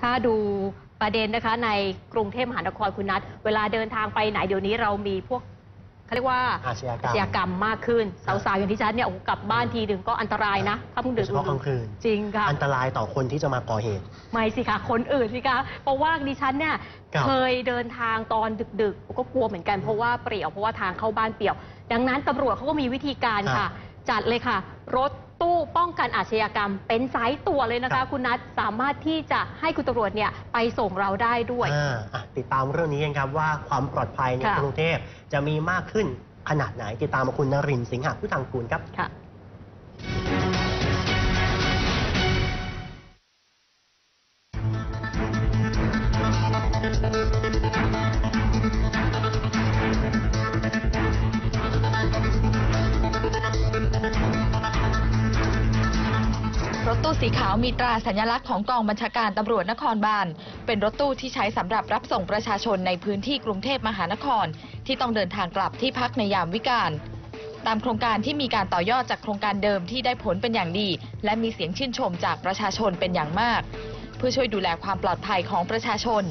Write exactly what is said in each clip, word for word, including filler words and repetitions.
ถ้าดูประเด็นนะคะในกรุงเทพมหานครคุณนัทเวลาเดินทางไปไหนเดี๋ยวนี้เรามีพวกเขาเรียกว่าอาชญากรรมมากขึ้นสาวๆอย่างที่ฉันเนี่ยกลับบ้านทีหนึ่งก็อันตรายนะถ้าพุ่งเดือดร้อนกลางคืนจริงค่ะอันตรายต่อคนที่จะมาก่อเหตุไม่สิคะคนอื่นสิคะเพราะว่าดิฉันเนี่ยเคยเดินทางตอนดึกๆก็กลัวเหมือนกันเพราะว่าเปลี่ยวเพราะว่าทางเข้าบ้านเปลี่ยวดังนั้นตำรวจเขาก็มีวิธีการค่ะจัดเลยค่ะรถตู้ป้องกันอาชญากรรมเป็นสายตัวเลยนะคะคุณนัทสามารถที่จะให้คุณตำรวจเนี่ยไปส่งเราได้ด้วยติดตามเรื่องนี้กันครับว่าความปลอดภัยในกรุงเทพจะมีมากขึ้นขนาดไหนติดตามคุณนรินทร์ สิงหผู้ทางกูลครับรถตู้สีขาวมีตราสัญลักษณ์ของกองบัญชาการตำรวจนครบาลเป็นรถตู้ที่ใช้สำหรับรับส่งประชาชนในพื้นที่กรุงเทพมหานครที่ต้องเดินทางกลับที่พักในยามวิกาลตามโครงการที่มีการต่อยอดจากโครงการเดิมที่ได้ผลเป็นอย่างดีและมีเสียงชื่นชมจากประชาชนเป็นอย่างมากเพื่อช่วยดูแลความปลอดภัยของประชาชน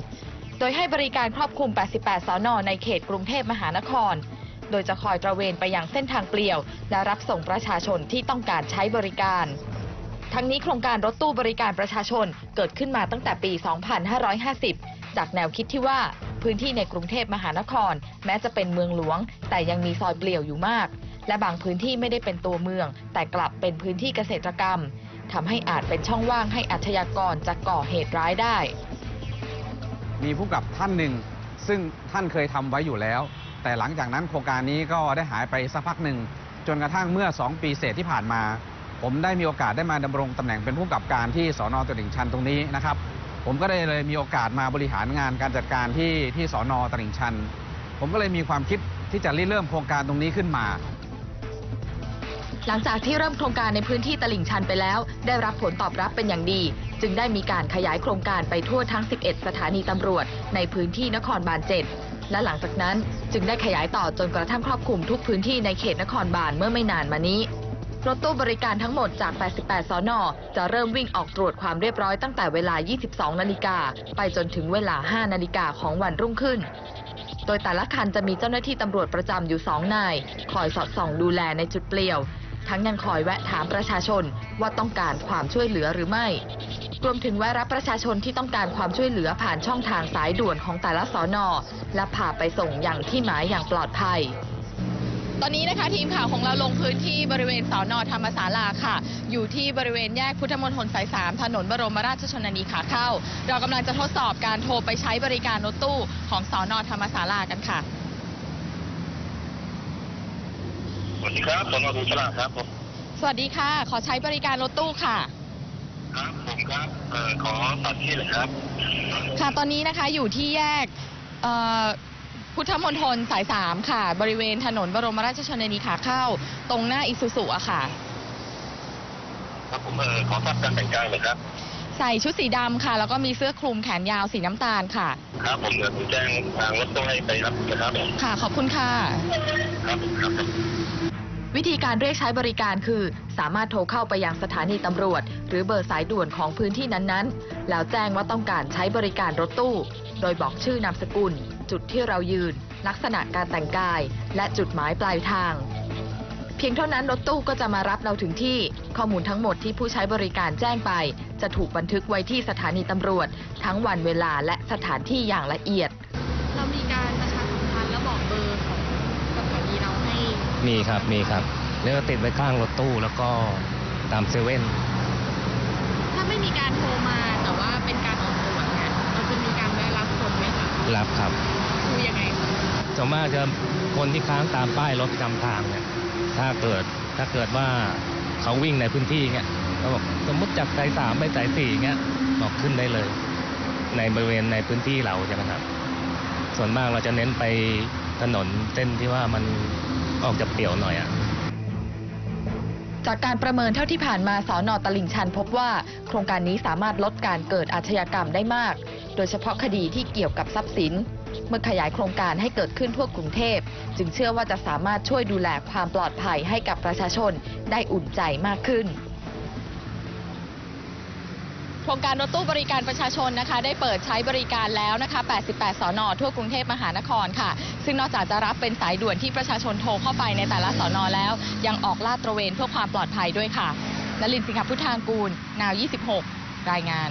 โดยให้บริการครอบคลุม แปดสิบแปด สน.ในเขตกรุงเทพมหานครโดยจะคอยตระเวนไปยังเส้นทางเปลี่ยวและรับส่งประชาชนที่ต้องการใช้บริการทั้งนี้โครงการรถตู้บริการประชาชนเกิดขึ้นมาตั้งแต่ปี สองพันห้าร้อยห้าสิบ จากแนวคิดที่ว่าพื้นที่ในกรุงเทพมหานครแม้จะเป็นเมืองหลวงแต่ยังมีซอยเปลี่ยวอยู่มากและบางพื้นที่ไม่ได้เป็นตัวเมืองแต่กลับเป็นพื้นที่เกษตรกรรมทำให้อาจเป็นช่องว่างให้อาชญากรจะก่อเหตุร้ายได้มีผู้กำกับท่านหนึ่งซึ่งท่านเคยทำไว้อยู่แล้วแต่หลังจากนั้นโครงการนี้ก็ได้หายไปสักพักหนึ่งจนกระทั่งเมื่อสองปีเศษที่ผ่านมาผมได้มีโอกาสได้มาดำรงตำแหน่งเป็นผู้กำกับการที่สน.ตลิ่งชันตรงนี้นะครับผมก็ได้เลยมีโอกาสมาบริหารงานการจัดการที่ที่สน.ตลิ่งชันผมก็เลยมีความคิดที่จะริเริ่มโครงการตรงนี้ขึ้นมาหลังจากที่เริ่มโครงการในพื้นที่ตลิ่งชันไปแล้วได้รับผลตอบรับเป็นอย่างดีจึงได้มีการขยายโครงการไปทั่วทั้งสิบเอ็ดสถานีตำรวจในพื้นที่นครบาลเจ็ดและหลังจากนั้นจึงได้ขยายต่อจนกระทั่งครอบคลุมทุกพื้นที่ในเขตนครบาลเมื่อไม่นานมานี้รถตู้บริการทั้งหมดจาก แปดสิบแปด สน.จะเริ่มวิ่งออกตรวจความเรียบร้อยตั้งแต่เวลา ยี่สิบสอง นาฬิกาไปจนถึงเวลา ห้า นาฬิกาของวันรุ่งขึ้นโดยแต่ละคันจะมีเจ้าหน้าที่ตำรวจประจำอยู่ สอง นายคอยสอดส่องดูแลในจุดเปลี่ยวทั้งยังคอยแวะถามประชาชนว่าต้องการความช่วยเหลือหรือไม่รวมถึงแวะรับประชาชนที่ต้องการความช่วยเหลือผ่านช่องทางสายด่วนของแต่ละสน.และพาไปส่งอย่างที่หมายอย่างปลอดภัยตอนนี้นะคะทีมข่าวของเราลงพื้นที่บริเวณสน.ธรรมศาลาค่ะอยู่ที่บริเวณแยกพุทธมณฑลสายสามถนนบรมราชชนนีขาเข้าเรากำลังจะทดสอบการโทรไปใช้บริการรถตู้ของสน.ธรรมศาลากันค่ะสวัสดีครับสน.ธรรมศาลาครับผมสวัสดีค่ะขอใช้บริการรถตู้ค่ะครับผมครับเอ่อขอตัดที่เลยครับค่ะตอนนี้นะคะอยู่ที่แยกเอ่อพุทธมณฑลสายสามค่ะบริเวณถนนบรมราชชนนีขาเข้าตรงหน้าอิซูซุอะค่ะครับผมเออขอทราบการแต่งกายเลยครับใส่ชุดสีดำค่ะแล้วก็มีเสื้อคลุมแขนยาวสีน้ำตาลค่ะครับผมเดี๋ยวแจ้งทางรถตู้ให้ไปรับนะครับค่ะขอบคุณค่ะครับครับวิธีการเรียกใช้บริการคือสามารถโทรเข้าไปยังสถานีตำรวจหรือเบอร์สายด่วนของพื้นที่นั้นๆแล้วแจ้งว่าต้องการใช้บริการรถตู้โดยบอกชื่อนามสกุลจุดที่เรายืนลักษณะการแต่งกายและจุดหมายปลายทางเพียงเท่านั้นรถตู้ก็จะมารับเราถึงที่ข้อมูลทั้งหมดที่ผู้ใช้บริการแจ้งไปจะถูกบันทึกไว้ที่สถานีตำรวจทั้งวันเวลาและสถานที่อย่างละเอียดเรามีการประชาสัมพันธ์และบอกเบอร์ของสถานีเราให้มีครับมีครับแล้วก็ติดไว้ข้างรถตู้แล้วก็ตามเซเว่นถ้าไม่มีการโทรมาแต่ว่าเป็นการออกตรวจเนี่ยเราจะมีการได้รับผลไหมคะรับครับคือยังไงส่วนมากจะคนที่ค้างตามป้ายรถประจำทางเนี่ยถ้าเกิดถ้าเกิดว่าเขาวิ่งในพื้นที่เงี้ยเขาบอกสมมติจากสายสามไปสายสี่เงี้ยบอกขึ้นได้เลยในบริเวณในพื้นที่เราใช่ไหมครับส่วนมากเราจะเน้นไปถนนเส้นที่ว่ามันออกจะเปลี่ยวหน่อยอะจากการประเมินเท่าที่ผ่านมาสน.ตลิ่งชันพบว่าโครงการนี้สามารถลดการเกิดอาชญากรรมได้มากโดยเฉพาะคดีที่เกี่ยวกับทรัพย์สินเมื่อขยายโครงการให้เกิดขึ้นทั่วกรุงเทพจึงเชื่อว่าจะสามารถช่วยดูแลความปลอดภัยให้กับประชาชนได้อุ่นใจมากขึ้น โครงการรถตู้บริการประชาชนนะคะได้เปิดใช้บริการแล้วนะคะแปดสิบแปดสนทั่วกรุงเทพมหานครค่ะซึ่งนอกจากจะรับเป็นสายด่วนที่ประชาชนโทรเข้าไปในแต่ละสนแล้วยังออกลาดตระเวนเพื่อความปลอดภัยด้วยค่ะนลินทร์ สิงหพุทธางกูล นาว ยี่สิบหกรายงาน